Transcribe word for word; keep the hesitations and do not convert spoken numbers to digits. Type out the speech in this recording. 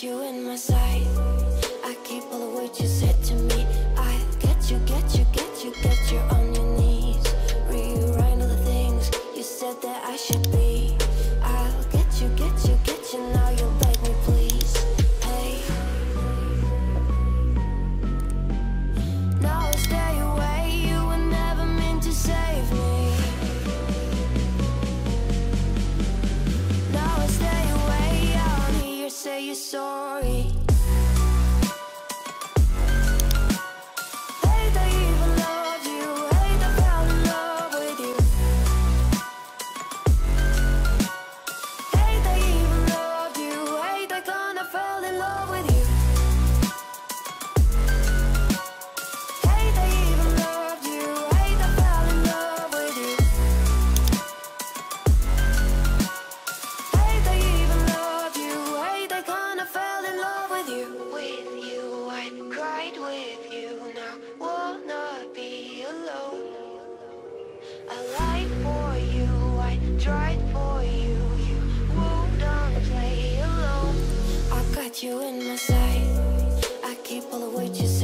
You in my sight, I keep all the way to